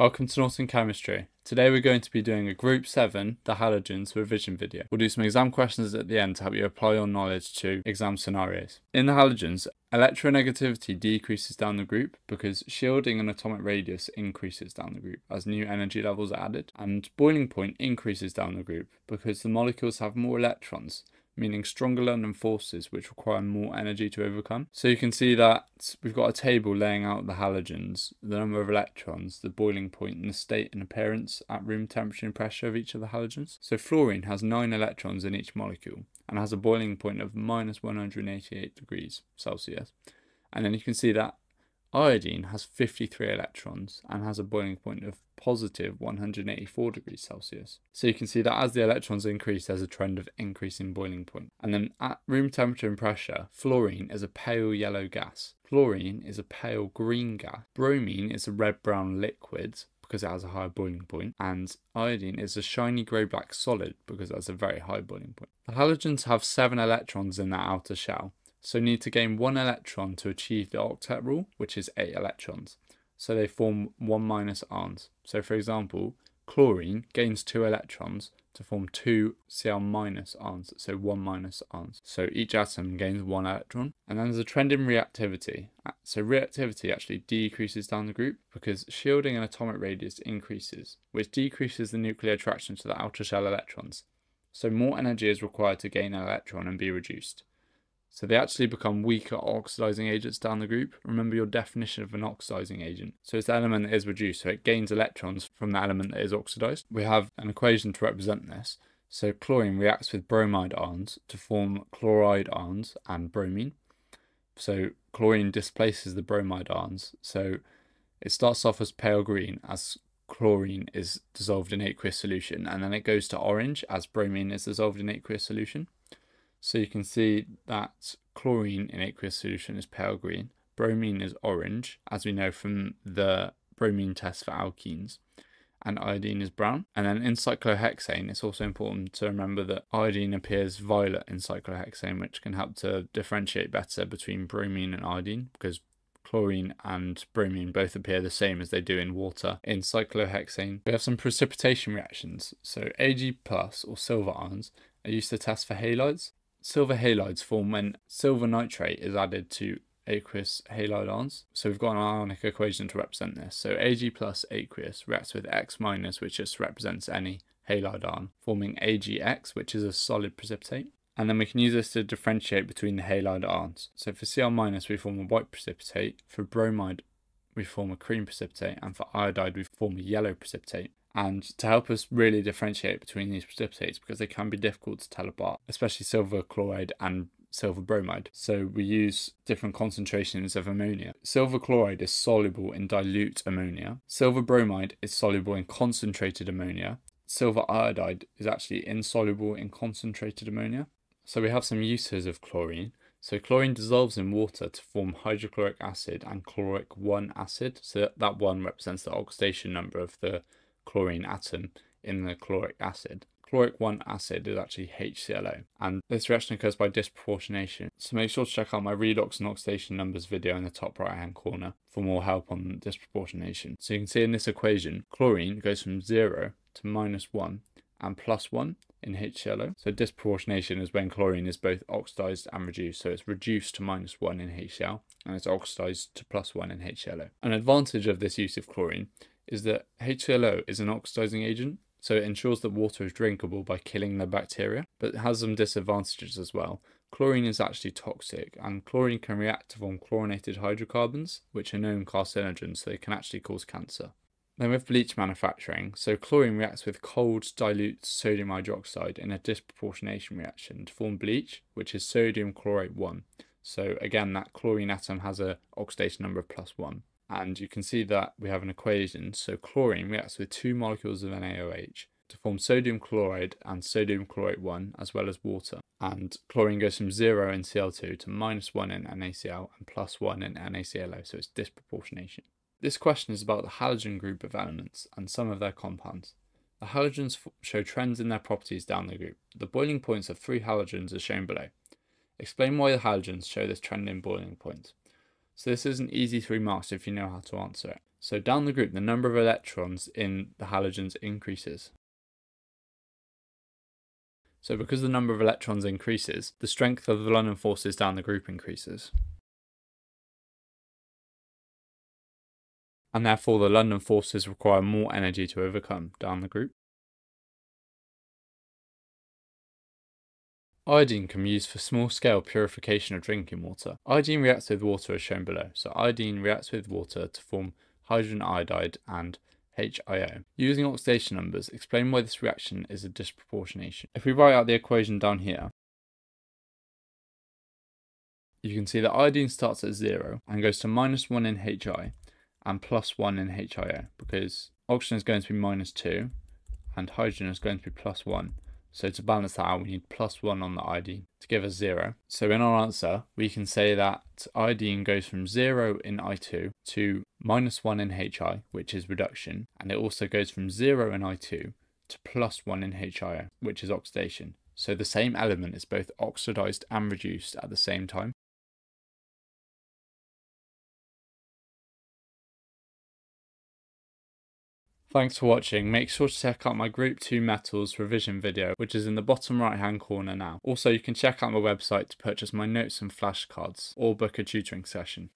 Welcome to Norton Chemistry. Today we're going to be doing a Group 7, the halogens, revision video. We'll do some exam questions at the end to help you apply your knowledge to exam scenarios. In the halogens, electronegativity decreases down the group because shielding and atomic radius increases down the group as new energy levels are added, and boiling point increases down the group because the molecules have more electrons, meaning stronger London forces which require more energy to overcome. So you can see that we've got a table laying out the halogens, the number of electrons, the boiling point, and the state and appearance at room temperature and pressure of each of the halogens. So fluorine has 9 electrons in each molecule and has a boiling point of -188°C. And then you can see that iodine has 53 electrons and has a boiling point of +184°C. So you can see that as the electrons increase, there's a trend of increasing boiling point. And then at room temperature and pressure, fluorine is a pale yellow gas. Chlorine is a pale green gas. Bromine is a red-brown liquid because it has a high boiling point, and iodine is a shiny grey-black solid because it has a very high boiling point. The halogens have 7 electrons in their outer shell, so need to gain 1 electron to achieve the octet rule, which is 8 electrons. So they form 1- ions. So for example, chlorine gains 2 electrons to form 2 Cl- ions, so 1- ions. So each atom gains 1 electron. And then there's a trend in reactivity. So reactivity actually decreases down the group because shielding and atomic radius increases, which decreases the nuclear attraction to the outer shell electrons. So more energy is required to gain an electron and be reduced. So they actually become weaker oxidizing agents down the group. Remember your definition of an oxidizing agent. So it's the element that is reduced, so it gains electrons from the element that is oxidized. We have an equation to represent this. So chlorine reacts with bromide ions to form chloride ions and bromine. So chlorine displaces the bromide ions. So it starts off as pale green as chlorine is dissolved in aqueous solution, and then it goes to orange as bromine is dissolved in aqueous solution. So you can see that chlorine in aqueous solution is pale green, bromine is orange, as we know from the bromine test for alkenes, and iodine is brown. And then in cyclohexane, it's also important to remember that iodine appears violet in cyclohexane, which can help to differentiate better between bromine and iodine, because chlorine and bromine both appear the same as they do in water. In cyclohexane, we have some precipitation reactions. So Ag+ or silver ions are used to test for halides. Silver halides form when silver nitrate is added to aqueous halide ions. So we've got an ionic equation to represent this. So Ag+ aqueous reacts with X-, which just represents any halide ion, forming AgX, which is a solid precipitate. And then we can use this to differentiate between the halide ions. So for Cl- we form a white precipitate, for bromide we form a cream precipitate, and for iodide we form a yellow precipitate. And to help us really differentiate between these precipitates, because they can be difficult to tell apart, especially silver chloride and silver bromide. So we use different concentrations of ammonia. Silver chloride is soluble in dilute ammonia. Silver bromide is soluble in concentrated ammonia. Silver iodide is actually insoluble in concentrated ammonia. So we have some uses of chlorine. So chlorine dissolves in water to form hydrochloric acid and chloric 1 acid. So that 1 represents the oxidation number of the chlorine atom in the chloric acid. Chloric 1 acid is actually HClO, and this reaction occurs by disproportionation. So make sure to check out my redox and oxidation numbers video in the top right hand corner for more help on disproportionation. So you can see in this equation, chlorine goes from 0 to -1 and +1 in HClO. So disproportionation is when chlorine is both oxidized and reduced. So it's reduced to -1 in HCl and it's oxidized to +1 in HClO. An advantage of this use of chlorine is that HClO is an oxidizing agent, so it ensures that water is drinkable by killing the bacteria, but it has some disadvantages as well. Chlorine is actually toxic, and chlorine can react to form chlorinated hydrocarbons, which are known carcinogens, so they can actually cause cancer. Then with bleach manufacturing, so chlorine reacts with cold dilute sodium hydroxide in a disproportionation reaction to form bleach, which is sodium chlorate 1. So again, that chlorine atom has an oxidation number of +1. And you can see that we have an equation. So chlorine reacts with 2 molecules of NaOH to form sodium chloride and sodium chlorate 1, as well as water. And chlorine goes from 0 in Cl2 to -1 in NaCl and +1 in NaClO, so it's disproportionation. This question is about the halogen group of elements and some of their compounds. The halogens show trends in their properties down the group. The boiling points of 3 halogens are shown below. Explain why the halogens show this trend in boiling points. So this isn't easy 3 marks if you know how to answer it. So down the group, the number of electrons in the halogens increases. So because the number of electrons increases, the strength of the London forces down the group increases. And therefore the London forces require more energy to overcome down the group. Iodine can be used for small-scale purification of drinking water. Iodine reacts with water as shown below. So iodine reacts with water to form hydrogen iodide and HIO. Using oxidation numbers, explain why this reaction is a disproportionation. If we write out the equation down here, you can see that iodine starts at 0 and goes to -1 in HI and +1 in HIO, because oxygen is going to be -2 and hydrogen is going to be +1. So to balance that out, we need +1 on the iodine to give us 0. So in our answer, we can say that iodine goes from 0 in I2 to -1 in HI, which is reduction. And it also goes from 0 in I2 to +1 in HIO, which is oxidation. So the same element is both oxidized and reduced at the same time. Thanks for watching. Make sure to check out my Group 7 metals revision video, which is in the bottom right hand corner now. Also, you can check out my website to purchase my notes and flashcards or book a tutoring session.